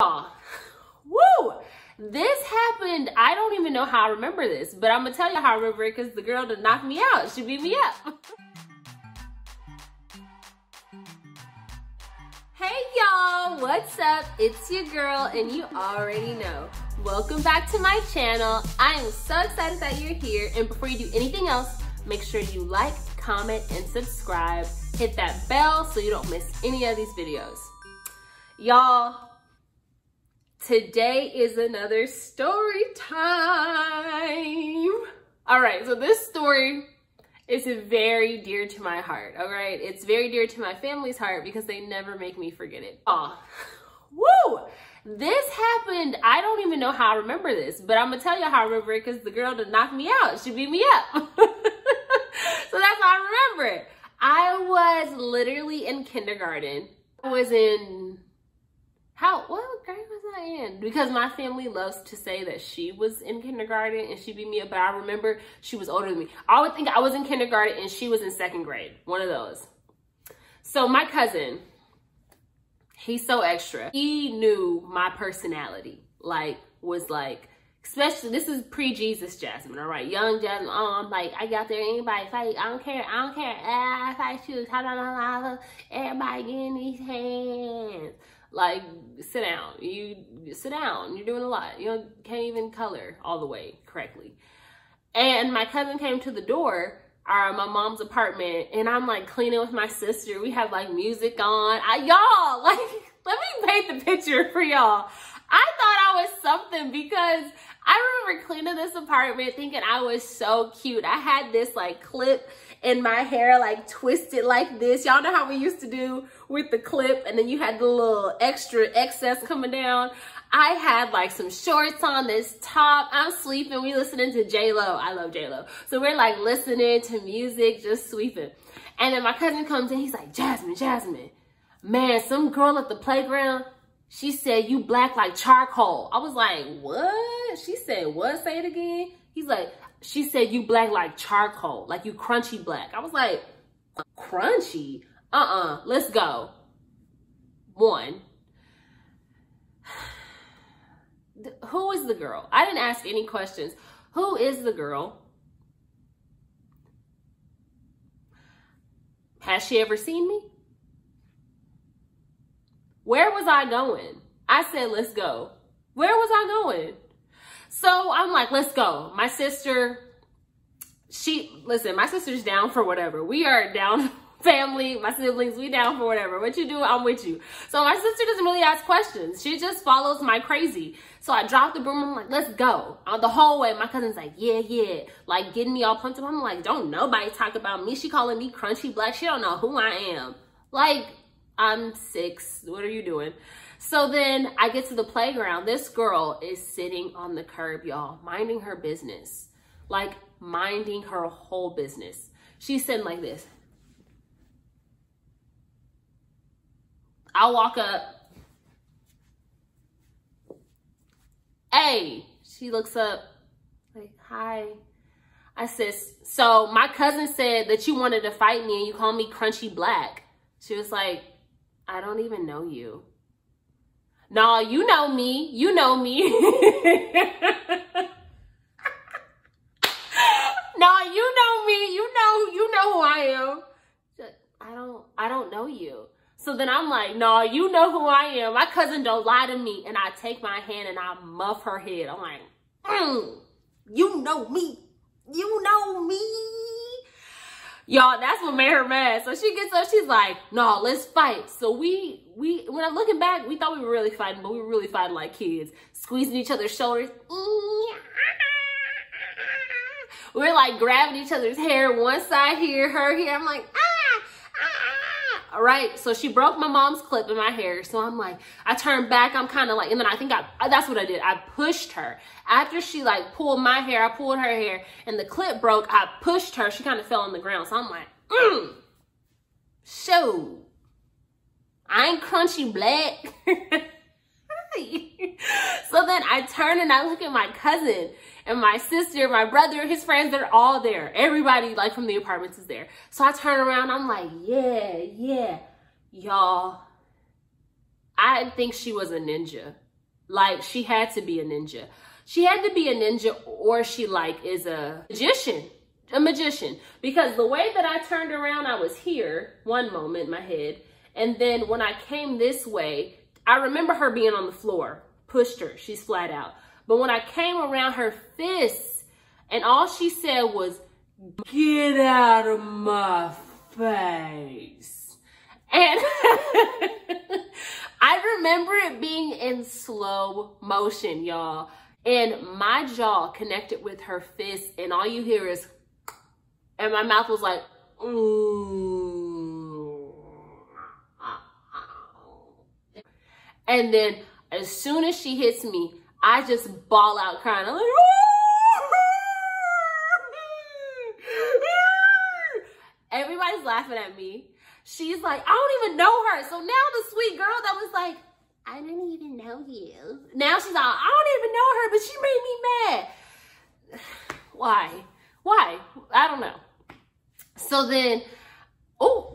Woo! This happened, I don't even know how I remember this, but I'm gonna tell you how I remember it because the girl that knocked me out, she beat me up. Hey y'all, what's up? It's your girl and you already know. Welcome back to my channel. I am so excited that you're here, and before you do anything else, make sure you like, comment, and subscribe. Hit that bell so you don't miss any of these videos. Y'all, today is another story time. All right, so this story is very dear to my heart, all right? It's very dear to my family's heart because they never make me forget it. Oh, woo! This happened, I don't even know how I remember this, but I'm gonna tell you how I remember it because the girl that knocked me out, she beat me up. So that's how I remember it. I was literally in kindergarten. I was in, what grade was I in? Because my family loves to say that she was in kindergarten and she beat me up, but I remember she was older than me. I would think I was in kindergarten and she was in second grade, one of those. So my cousin, he's so extra. He knew my personality, like, was like, especially, this is pre-Jesus Jasmine, all right? Young Jasmine, oh, I'm like, I got there, anybody fight, I don't care, I fight shoes, everybody getting these hands. Like, sit down, you're doing a lot. You know, can't even color all the way correctly. And my cousin came to the door, my mom's apartment, and I'm like cleaning with my sister. We have like music on. Y'all, like, let me paint the picture for y'all. I thought I was something because I remember cleaning this apartment thinking I was so cute. I had this like clip in my hair, like twisted like this. Y'all know how we used to do with the clip, and then you had the little extra excess coming down. I had like some shorts on, this top. I'm sleeping, we listening to J-Lo. I love J-Lo. So we're like listening to music, just sweeping. And then my cousin comes in, he's like, Jasmine, man, some girl at the playground, she said, you black like charcoal. I was like, what? She said, what? Say it again. He's like, she said, you black like charcoal, like you crunchy black. I was like, crunchy? Uh-uh, let's go. One. Who is the girl? I didn't ask any questions. Who is the girl? Has she ever seen me? Where was I going? I said, let's go. Where was I going? So I'm like, let's go. My sister, my sister's down for whatever. We are down, family, my siblings, we down for whatever. What you do, I'm with you. So my sister doesn't really ask questions. She just follows my crazy. So I dropped the broom, I'm like, let's go. The whole way, my cousin's like, yeah. Like getting me all pumped up. I'm like, don't nobody talk about me. She calling me crunchy black. She don't know who I am. Like, I'm 6, what are you doing? So then I get to the playground. This girl is sitting on the curb, y'all, minding her business, like minding her whole business. She's sitting like this. I walk up. Hey, she looks up like, hi. I says, so my cousin said that you wanted to fight me and you called me crunchy black. She was like, I don't even know you. No, you know me. No, you know who I am. Like, I don't know you. So then I'm like, no, you know who I am. My cousin don't lie to me. And I take my hand and I muff her head. I'm like, you know me. Y'all, that's what made her mad. So she gets up, she's like, no, let's fight. So we when I'm looking back, we thought we were really fighting, but we were really fighting like kids, squeezing each other's shoulders. We're like grabbing each other's hair, one side here, her here. I'm like, all right. So she broke my mom's clip in my hair. So I'm like, I turned back, I'm kind of like, and then I think that's what I did. I pushed her. After she like pulled my hair, I pulled her hair and the clip broke. I pushed her. She kind of fell on the ground. So I'm like, shoot, I ain't crunchy black. So then I turn and I look at my cousin and my sister, my brother, his friends, they're all there. Everybody like from the apartments is there. So I turn around, I'm like, yeah. Y'all, I think she was a ninja. Like, she had to be a ninja. She had to be a ninja, or she like is a magician. A magician. Because the way that I turned around, I was here one moment in my head. And then when I came this way, I remember her being on the floor. Pushed her. She's flat out. But when I came around, her fists, and all she said was, "Get out of my face." And I remember it being in slow motion, y'all. And my jaw connected with her fist, and all you hear is, and my mouth was like, ooh. And then as soon as she hits me, I just bawl out crying. I'm like, ooh. Everybody's laughing at me. She's like, I don't even know her. So now the sweet girl that was like, I didn't even know you. Now she's like, I don't even know her, but she made me mad. Why? I don't know. So then, oh,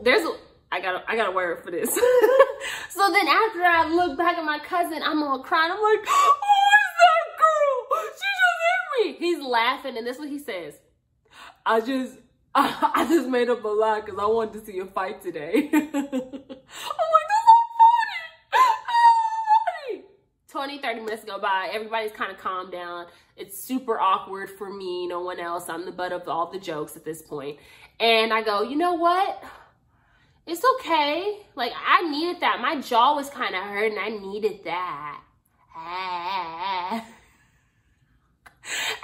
I got a word for this. So then after I look back at my cousin, I'm all crying. I'm like, oh, it's that girl. She just hit me. He's laughing, and this is what he says. I just made up a lie because I wanted to see a fight today. I'm like, 20-30 minutes go by, everybody's kind of calmed down. It's super awkward for me, no one else. I'm the butt of all the jokes at this point. And I go, you know what? It's okay. Like, I needed that. My jaw was kind of hurting. I needed that.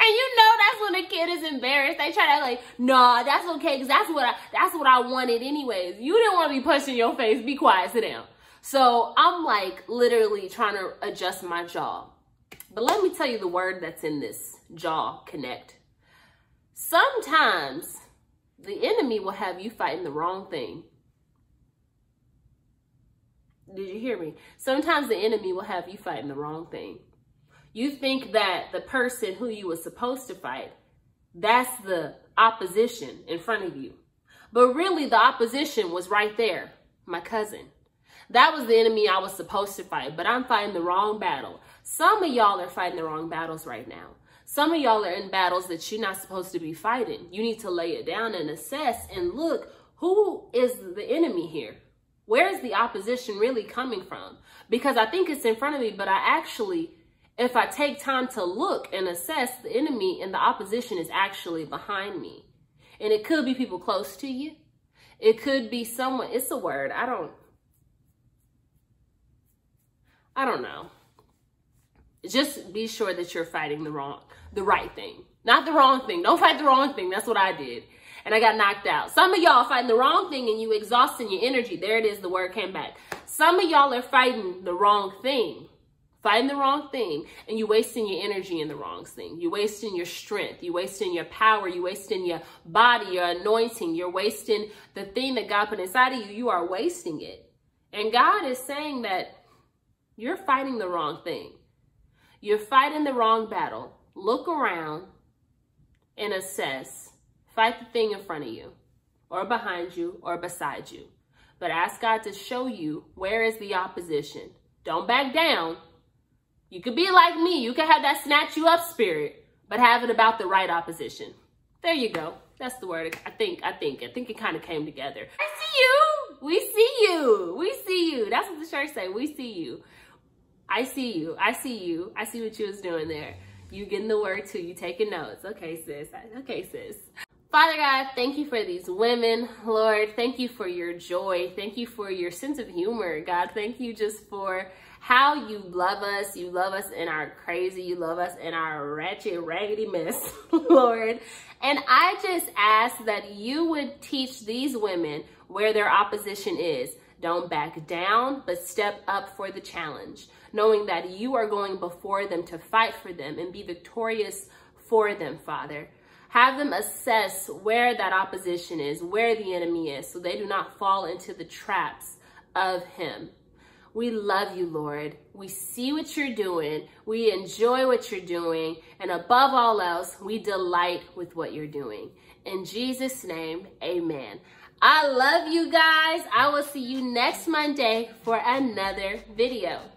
And you know that's when a kid is embarrassed. They try to like, nah, that's okay, because that's what I wanted anyways. You didn't want to be punched in your face. Be quiet, sit down. So I'm like literally trying to adjust my jaw. But let me tell you the word that's in this jaw connect. Sometimes the enemy will have you fighting the wrong thing. Did you hear me? Sometimes the enemy will have you fighting the wrong thing. You think that the person who you were supposed to fight, that's the opposition in front of you. But really the opposition was right there, my cousin. That was the enemy I was supposed to fight, but I'm fighting the wrong battle. Some of y'all are fighting the wrong battles right now. Some of y'all are in battles that you're not supposed to be fighting. You need to lay it down and assess and look, who is the enemy here? Where is the opposition really coming from? Because I think it's in front of me, but I actually, if I take time to look and assess, the enemy and the opposition is actually behind me. And it could be people close to you. It could be someone, it's a word, I don't know. Just be sure that you're fighting the right thing. Not the wrong thing. Don't fight the wrong thing. That's what I did. And I got knocked out. Some of y'all fighting the wrong thing and you exhausting your energy. There it is. The word came back. Some of y'all are fighting the wrong thing. Fighting the wrong thing. And you wasting your energy in the wrong thing. You wasting your strength. You wasting your power. You wasting your body, your anointing. You're wasting the thing that God put inside of you. You are wasting it. And God is saying that you're fighting the wrong thing. You're fighting the wrong battle. Look around and assess. Fight the thing in front of you or behind you or beside you. But ask God to show you where is the opposition. Don't back down. You could be like me. You could have that snatch you up spirit, but have it about the right opposition. There you go. That's the word. I think it kind of came together. I see you. We see you. We see you. That's what the church say. We see you. I see you. I see you. I see what you was doing there. You getting the word too. You taking notes. Okay, sis. Okay, sis. Father God, thank you for these women. Lord, thank you for your joy. Thank you for your sense of humor. God, thank you just for how you love us. You love us in our crazy. You love us in our ratchet, raggedy mess, Lord. And I just ask that you would teach these women where their opposition is. Don't back down, but step up for the challenge, knowing that you are going before them to fight for them and be victorious for them, Father. Have them assess where that opposition is, where the enemy is, so they do not fall into the traps of him. We love you, Lord. We see what you're doing. We enjoy what you're doing. And above all else, we delight with what you're doing. In Jesus' name, amen. I love you guys. I will see you next Monday for another video.